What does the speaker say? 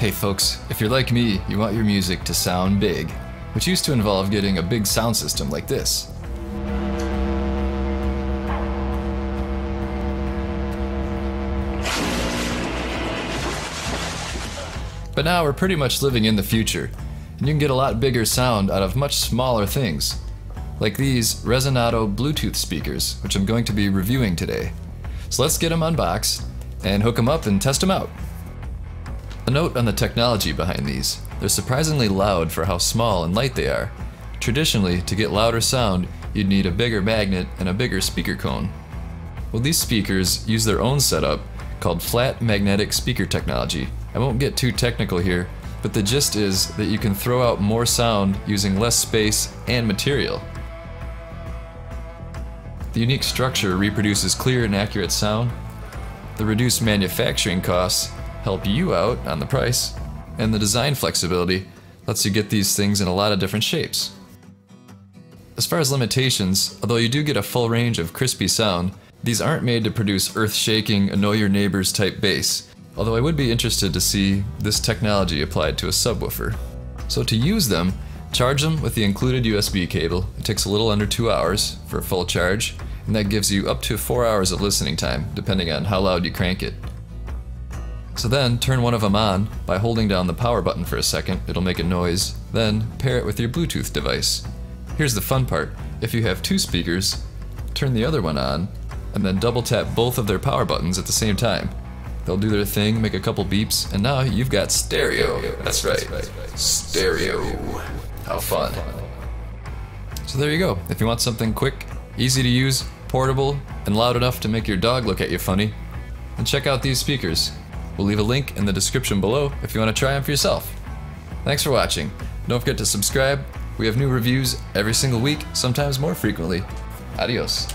Hey folks, if you're like me, you want your music to sound big, which used to involve getting a big sound system like this. But now we're pretty much living in the future, and you can get a lot bigger sound out of much smaller things, like these Resonado Bluetooth speakers, which I'm going to be reviewing today. So let's get them unboxed and hook them up and test them out. A note on the technology behind these. They're surprisingly loud for how small and light they are. Traditionally, to get louder sound, you'd need a bigger magnet and a bigger speaker cone. Well, these speakers use their own setup called Flat Magnetic Speaker Technology. I won't get too technical here, but the gist is that you can throw out more sound using less space and material. The unique structure reproduces clear and accurate sound. The reduced manufacturing costs help you out on the price, and the design flexibility lets you get these things in a lot of different shapes. As far as limitations, although you do get a full range of crispy sound, these aren't made to produce earth-shaking, annoy-your-neighbors type bass, although I would be interested to see this technology applied to a subwoofer. So to use them, charge them with the included USB cable. It takes a little under 2 hours for a full charge, and that gives you up to 4 hours of listening time, depending on how loud you crank it. So then turn one of them on by holding down the power button for a second. It'll make a noise, then pair it with your Bluetooth device. Here's the fun part. If you have two speakers, turn the other one on, and then double tap both of their power buttons at the same time. They'll do their thing, make a couple beeps, and now you've got stereo. That's right, stereo. How fun. So there you go. If you want something quick, easy to use, portable, and loud enough to make your dog look at you funny, then check out these speakers. We'll leave a link in the description below if you want to try them for yourself. Thanks for watching. Don't forget to subscribe. We have new reviews every single week, sometimes more frequently. Adios.